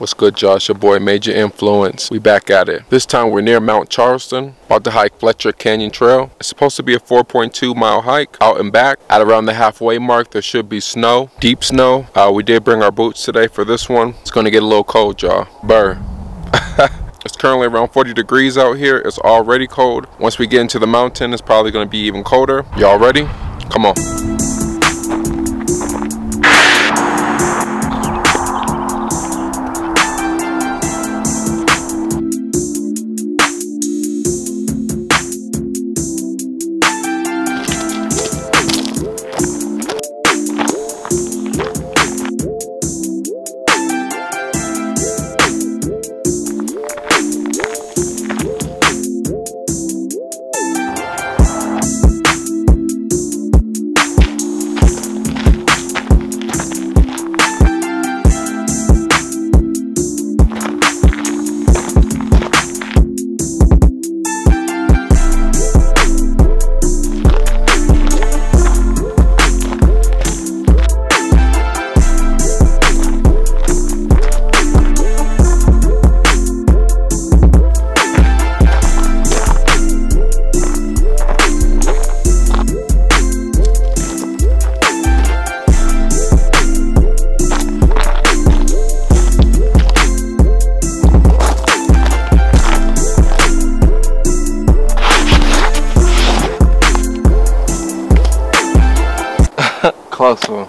What's good, Josh? Your boy Major Influence. We back at it. This time we're near Mount Charleston, about to hike Fletcher Canyon Trail. It's supposed to be a 4.2 mile hike out and back. At around the halfway mark, there should be snow, deep snow. We did bring our boots today for this one. It's gonna get a little cold, y'all. Burr. It's currently around 40 degrees out here. It's already cold. Once we get into the mountain, it's probably gonna be even colder. Y'all ready? Come on. Close one.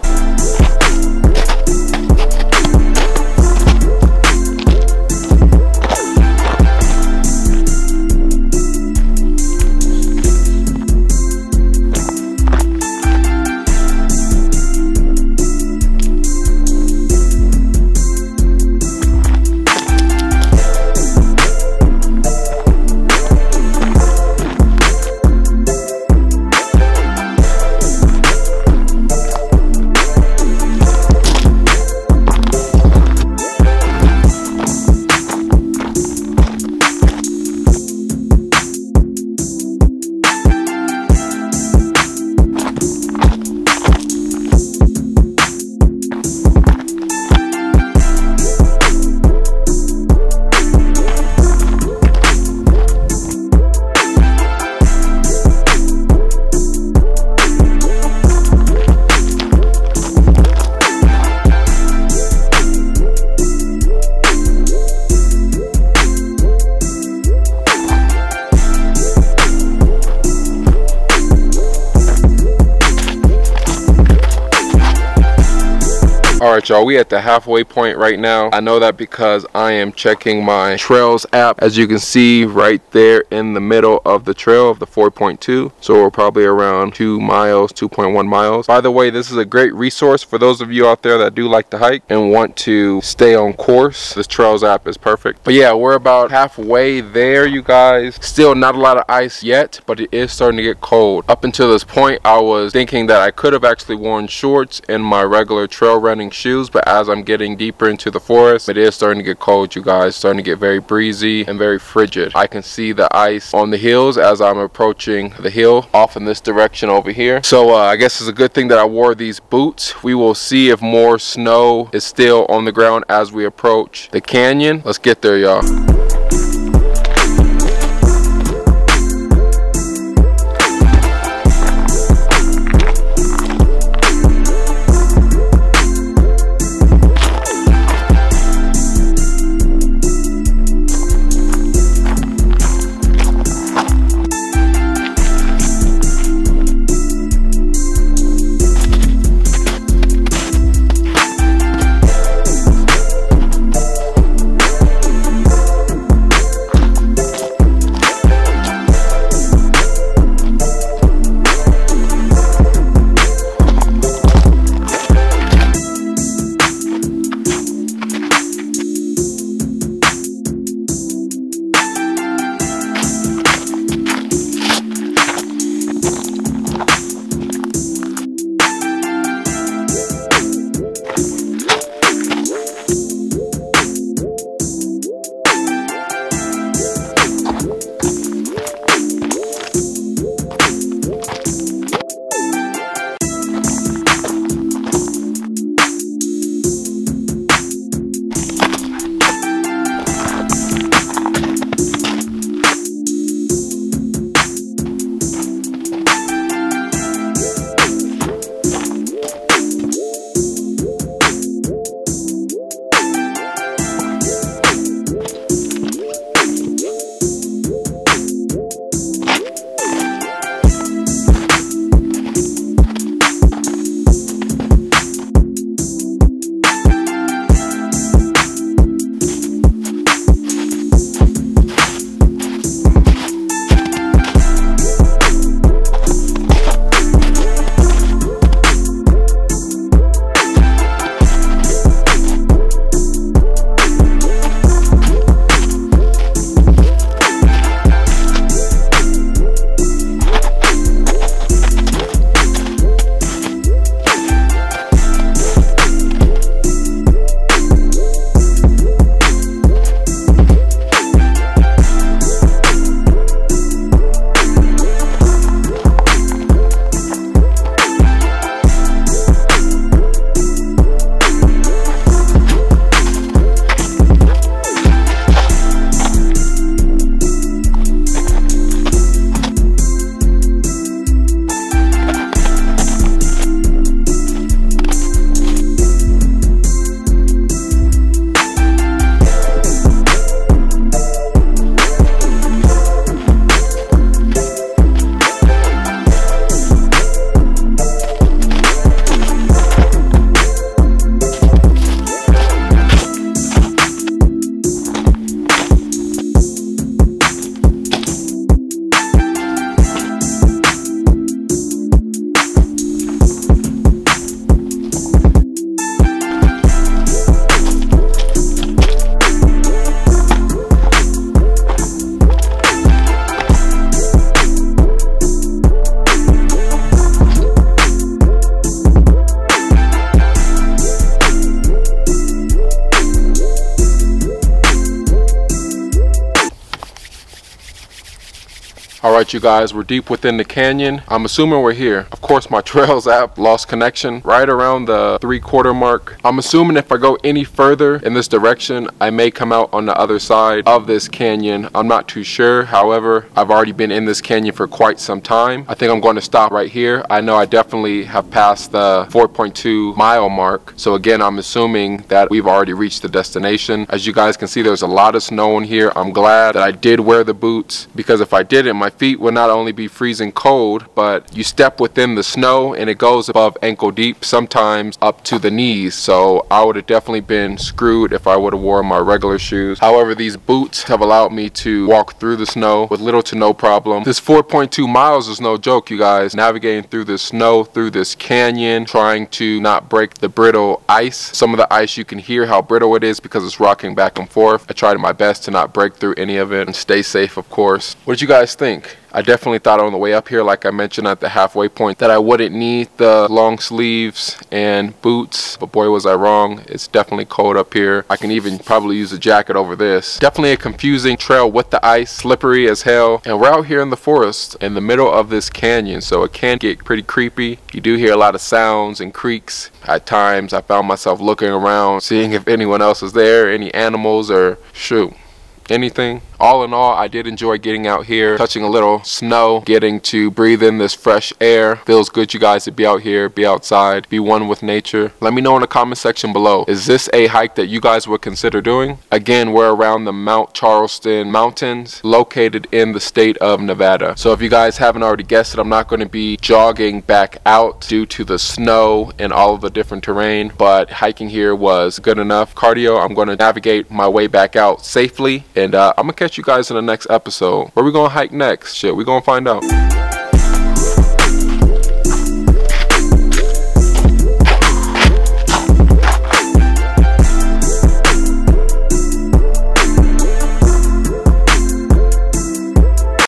Alright, y'all, we at the halfway point right now. I know that because I am checking my Trails app. As you can see right there in the middle of the trail of the 4.2. So we're probably around 2.1 miles. By the way, this is a great resource for those of you out there that do like to hike and want to stay on course. This Trails app is perfect. But yeah, we're about halfway there, you guys. Still not a lot of ice yet, but it is starting to get cold. Up until this point, I was thinking that I could have actually worn shorts and my regular trail running shoes, but as I'm getting deeper into the forest, it is starting to get cold, you guys. Starting to get very breezy and very frigid. I can see the ice on the hills as I'm approaching the hill off in this direction over here. So I guess it's a good thing that I wore these boots. We will see if more snow is still on the ground as we approach the canyon. Let's get there, y'all. Alright you guys, we're deep within the canyon. I'm assuming we're here. Of course my Trails app lost connection right around the 3/4 mark. I'm assuming if I go any further in this direction, I may come out on the other side of this canyon. I'm not too sure. However, I've already been in this canyon for quite some time. I think I'm going to stop right here. I know I definitely have passed the 4.2 mile mark. So again, I'm assuming that we've already reached the destination. As you guys can see, there's a lot of snow in here. I'm glad that I did wear the boots, because if I didn't, my feet would not only be freezing cold, but you step within the snow and it goes above ankle deep, sometimes up to the knees. So I would have definitely been screwed if I would have worn my regular shoes. However, these boots have allowed me to walk through the snow with little to no problem. This 4.2 miles is no joke, you guys. Navigating through the snow, through this canyon, trying to not break the brittle ice. Some of the ice, you can hear how brittle it is because it's rocking back and forth. I tried my best to not break through any of it and stay safe, of course. What did you guys think? I definitely thought on the way up here, like I mentioned at the halfway point, that I wouldn't need the long sleeves and boots, but boy was I wrong. It's definitely cold up here. I can even probably use a jacket over this. Definitely a confusing trail with the ice, slippery as hell, and we're out here in the forest in the middle of this canyon, so it can get pretty creepy. You do hear a lot of sounds and creaks at times. I found myself looking around, seeing if anyone else is there, any animals, or shoot, anything. All in all, I did enjoy getting out here, touching a little snow, getting to breathe in this fresh air. Feels good, you guys, to be out here, be outside, be one with nature. Let me know in the comment section below, is this a hike that you guys would consider doing? Again, we're around the Mount Charleston Mountains, located in the state of Nevada. So if you guys haven't already guessed it, I'm not going to be jogging back out due to the snow and all of the different terrain, but hiking here was good enough cardio. I'm going to navigate my way back out safely, and I'm going to catch you guys in the next episode. Where we gonna hike next? Shit, we gonna find out.